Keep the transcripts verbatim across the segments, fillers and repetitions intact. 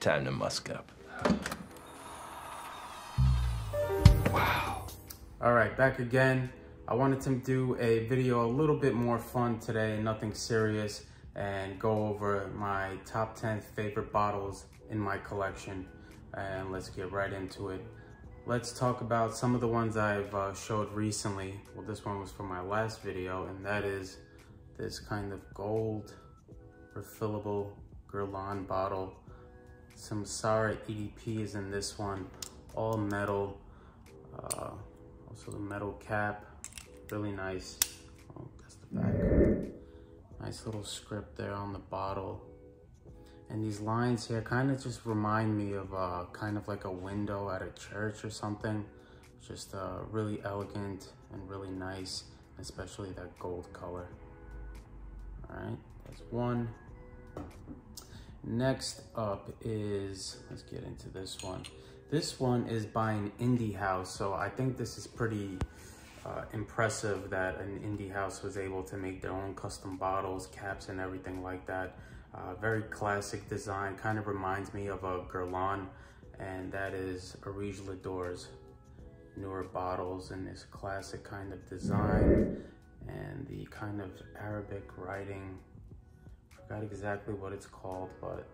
Time to Musk Up. Wow. All right, back again. I wanted to do a video a little bit more fun today, nothing serious, and go over my top ten favorite bottles in my collection. And let's get right into it. Let's talk about some of the ones I've uh, showed recently. Well, this one was from my last video, and that is this kind of gold refillable Guerlain bottle. Samsara E D P is in this one, all metal. Uh, also the metal cap, really nice. Oh, that's the back. Nice little script there on the bottle. And these lines here kind of just remind me of uh, kind of like a window at a church or something. Just uh, really elegant and really nice, especially that gold color. All right, that's one. Next up is, let's get into this one. This one is by an indie house. So I think this is pretty uh, impressive that an indie house was able to make their own custom bottles, caps, and everything like that. Uh, very classic design, kind of reminds me of a Guerlain, and that is Arije Lador's newer bottles in this classic kind of design and the kind of Arabic writing. Forgot exactly what it's called, but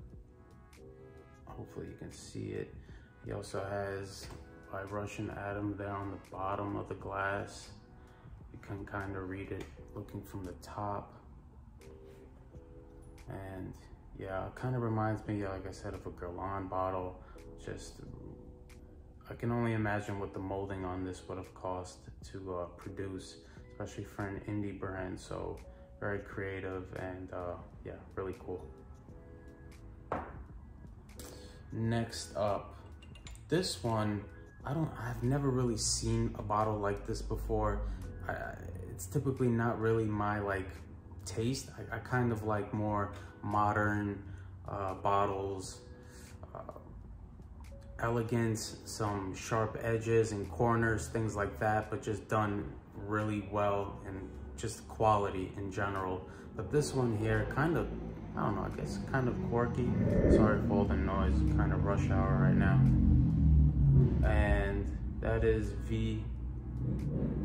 hopefully you can see it. He also has by Russian Adam there on the bottom of the glass. You can kind of read it looking from the top. And yeah, it kind of reminds me, like I said, of a Guerlain bottle. Just, I can only imagine what the molding on this would have cost to uh, produce, especially for an indie brand. So very creative and uh, yeah, really cool. Next up, this one, I don't, I've never really seen a bottle like this before. I, it's typically not really my like, taste. I, I kind of like more modern uh, bottles, uh, elegance, some sharp edges and corners, things like that, but just done really well and just quality in general. But this one here, kind of, I don't know, I guess kind of quirky. Sorry for all the noise, kind of rush hour right now. And that is V,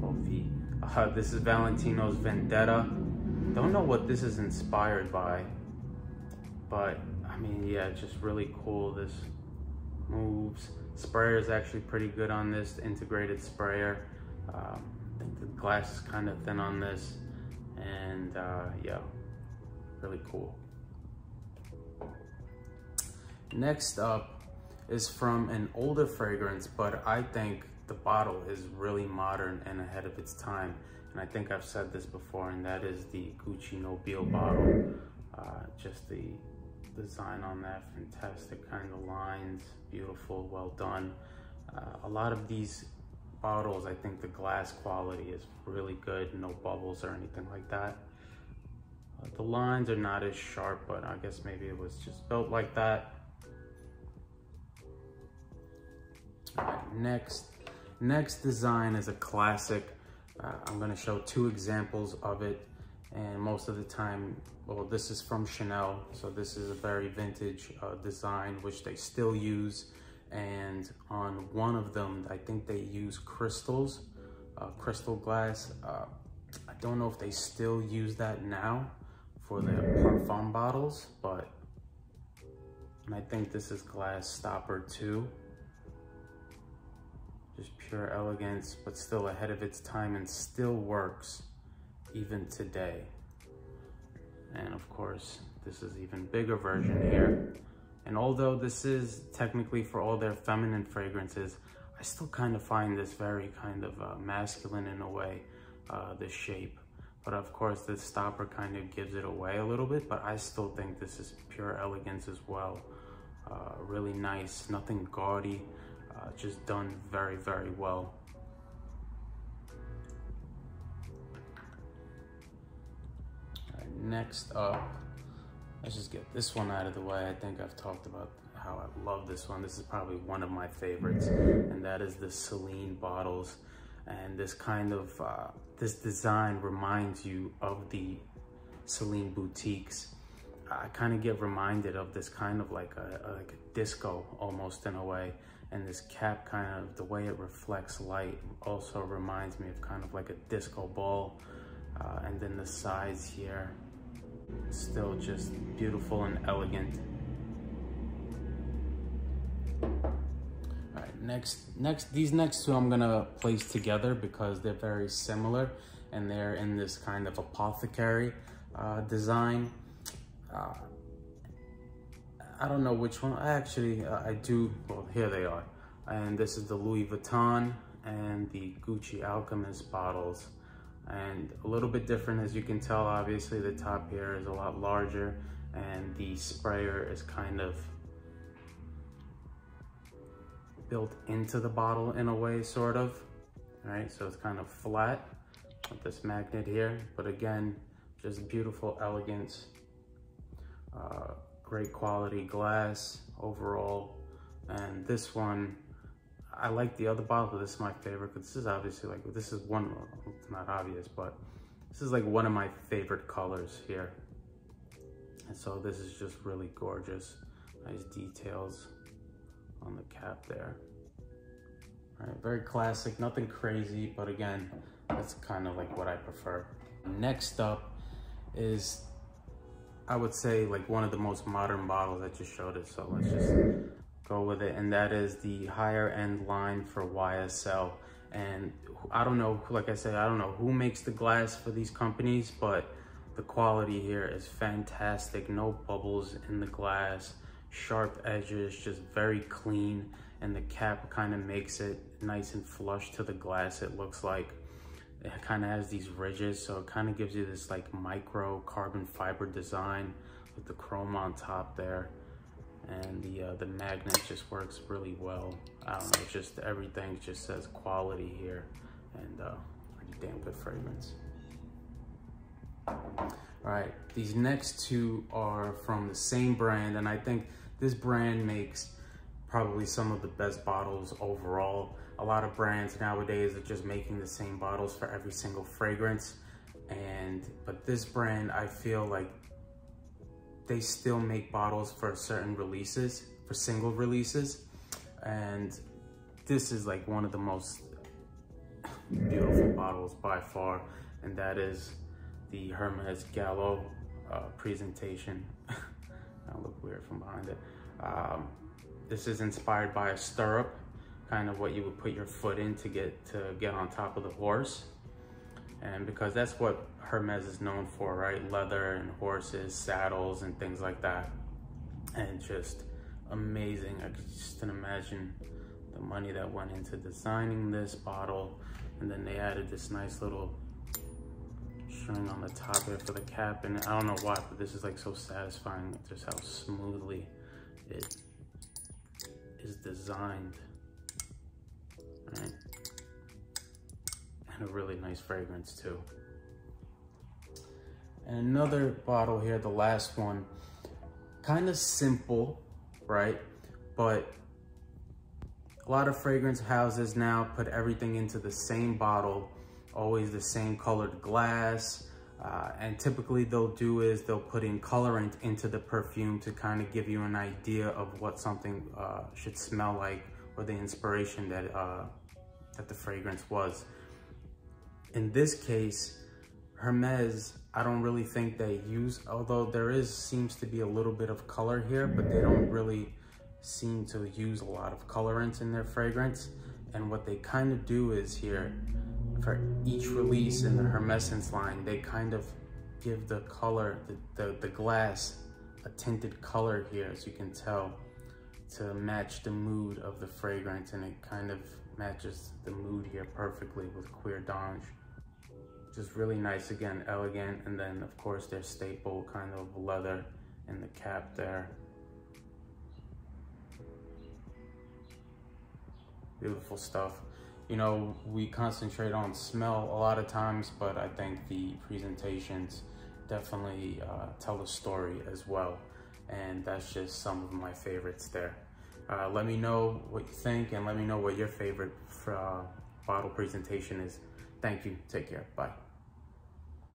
oh V, uh, this is Valentino's Vendetta. Don't know what this is inspired by, but I mean, yeah, just really cool. This moves. Sprayer is actually pretty good on this, the integrated sprayer. Um, I think the glass is kind of thin on this, and uh, yeah, really cool. Next up is from an older fragrance, but I think the bottle is really modern and ahead of its time. And I think I've said this before, and that is the Gucci Nobile bottle. Uh, just the design on that, fantastic kind of lines, beautiful, well done. Uh, a lot of these bottles, I think the glass quality is really good, no bubbles or anything like that. Uh, the lines are not as sharp, but I guess maybe it was just built like that. All right, next, next design is a classic. Uh, I'm gonna show two examples of it, and most of the time, well, this is from Chanel, so this is a very vintage uh, design, which they still use, and on one of them, I think they use crystals, uh, crystal glass. Uh, I don't know if they still use that now for their parfum bottles, but and I think this is glass stopper too. Just pure elegance, but still ahead of its time and still works even today. And of course, this is even bigger version here. And although this is technically for all their feminine fragrances, I still kind of find this very kind of uh, masculine in a way, uh, the shape. But of course, this stopper kind of gives it away a little bit, but I still think this is pure elegance as well. Uh, really nice, nothing gaudy. Uh, just done very, very well. All right, next up, let's just get this one out of the way. I think I've talked about how I love this one. This is probably one of my favorites, and that is the Celine bottles. And this kind of, uh, this design reminds you of the Celine boutiques. I kind of get reminded of this kind of like a, a, like a disco almost in a way. And this cap kind of, the way it reflects light also reminds me of kind of like a disco ball. Uh, and then the sides here, still just beautiful and elegant. All right, next, next, these next two I'm gonna place together because they're very similar and they're in this kind of apothecary uh, design. Uh, I don't know which one, actually uh, I do, well here they are. And this is the Louis Vuitton and the Gucci Alchemist bottles. And a little bit different, as you can tell, obviously the top here is a lot larger and the sprayer is kind of built into the bottle in a way, sort of. All right, so it's kind of flat with this magnet here, but again, just beautiful elegance, uh, great quality glass overall. And this one, I like the other bottle, but this is my favorite because this is obviously like, this is one, it's not obvious, but this is like one of my favorite colors here. And so this is just really gorgeous. Nice details on the cap there. All right, very classic, nothing crazy, but again, that's kind of like what I prefer. Next up is, I would say like one of the most modern bottles that just showed us, so let's just go with it, and that is the higher end line for Y S L. And I don't know, like I said, I don't know who makes the glass for these companies, but the quality here is fantastic. No bubbles in the glass, sharp edges, just very clean, and the cap kind of makes it nice and flush to the glass. It looks like it kind of has these ridges, so it kind of gives you this like micro carbon fiber design with the chrome on top there, and the uh, the magnet just works really well. I don't know, just everything just says quality here, and uh, pretty damn good fragrance. All right, these next two are from the same brand, and I think this brand makes probably some of the best bottles overall. A lot of brands nowadays are just making the same bottles for every single fragrance, and but this brand, I feel like they still make bottles for certain releases, for single releases, and this is like one of the most beautiful bottles by far, and that is the Hermes Gallo uh, presentation. I look weird from behind it. Um, this is inspired by a stirrup, kind of what you would put your foot in to get to get on top of the horse. And because that's what Hermes is known for, right? Leather and horses, saddles and things like that. And just amazing. I just can imagine the money that went into designing this bottle. And then they added this nice little string on the top here for the cap. And I don't know why, but this is like so satisfying, just how smoothly it is designed. Right. And a really nice fragrance too. And another bottle here, the last one, kind of simple, right? But a lot of fragrance houses now put everything into the same bottle, always the same colored glass. Uh, and typically they'll do is they'll put in colorant into the perfume to kind of give you an idea of what something uh, should smell like, or the inspiration that uh, that the fragrance was. In this case, Hermes, I don't really think they use, although there is, seems to be a little bit of color here, but they don't really seem to use a lot of colorants in their fragrance. And what they kind of do is here, for each release in the Hermessence line, they kind of give the color, the, the, the glass, a tinted color here, as you can tell, to match the mood of the fragrance. And it kind of matches the mood here perfectly with Cuir d'Ange. Just really nice, again, elegant. And then of course their staple kind of leather in the cap there. Beautiful stuff. You know, we concentrate on smell a lot of times, but I think the presentations definitely uh, tell a story as well. And that's just some of my favorites there. Uh, let me know what you think, and let me know what your favorite uh, bottle presentation is. Thank you. Take care. Bye.